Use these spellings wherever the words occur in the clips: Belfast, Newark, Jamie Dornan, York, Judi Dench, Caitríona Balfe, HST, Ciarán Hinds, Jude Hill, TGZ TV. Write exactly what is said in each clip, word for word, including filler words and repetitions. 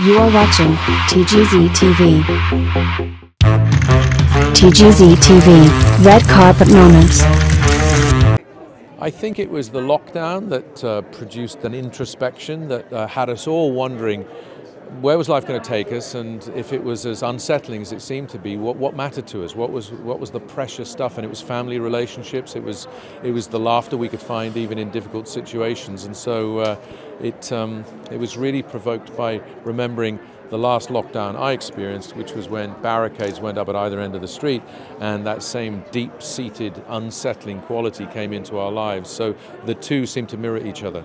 You are watching T G Z T V. T G Z T V, Red Carpet Moments. I think it was the lockdown that uh, produced an introspection that uh, had us all wondering where was life going to take us, and if it was as unsettling as it seemed to be, what, what mattered to us? What was, what was the precious stuff? And it was family relationships, it was, it was the laughter we could find even in difficult situations. And so uh, it, um, it was really provoked by remembering the last lockdown I experienced, which was when barricades went up at either end of the street, and that same deep-seated, unsettling quality came into our lives. So the two seemed to mirror each other.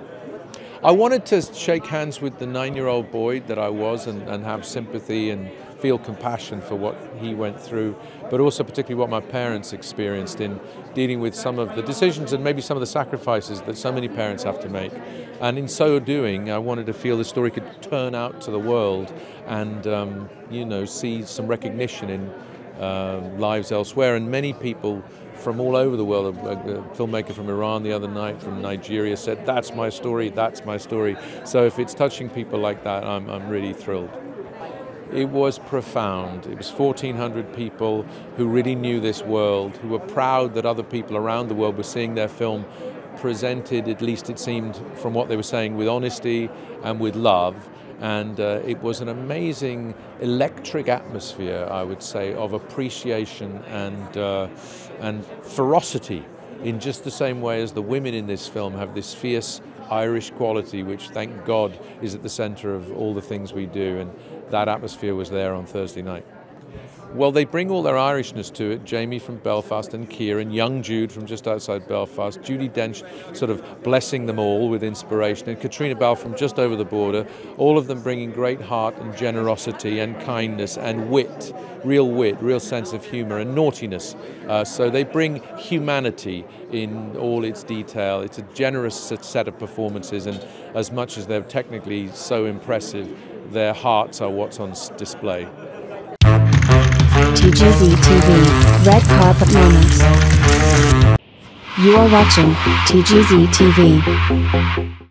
I wanted to shake hands with the nine-year-old boy that I was and, and have sympathy and feel compassion for what he went through, but also particularly what my parents experienced in dealing with some of the decisions and maybe some of the sacrifices that so many parents have to make. And in so doing, I wanted to feel the story could turn out to the world and, um, you know, see some recognition in uh, lives elsewhere. And many people from all over the world, a filmmaker from Iran the other night, from Nigeria, said, that's my story, that's my story. So if it's touching people like that, I'm, I'm really thrilled. It was profound. It was fourteen hundred people who really knew this world, who were proud that other people around the world were seeing their film presented, at least it seemed from what they were saying, with honesty and with love. And uh, it was an amazing electric atmosphere, I would say, of appreciation and, uh, and ferocity, in just the same way as the women in this film have this fierce Irish quality, which, thank God, is at the center of all the things we do. And that atmosphere was there on Thursday night. Well, they bring all their Irishness to it. Jamie from Belfast and Ciarán, young Jude from just outside Belfast, Judi Dench sort of blessing them all with inspiration, and Caitríona Balfe from just over the border, all of them bringing great heart and generosity and kindness and wit, real wit, real sense of humor and naughtiness. Uh, so they bring humanity in all its detail. It's a generous set of performances, and as much as they're technically so impressive, their hearts are what's on display. T G Z T V, Red Carpet Moments. You are watching T G Z T V.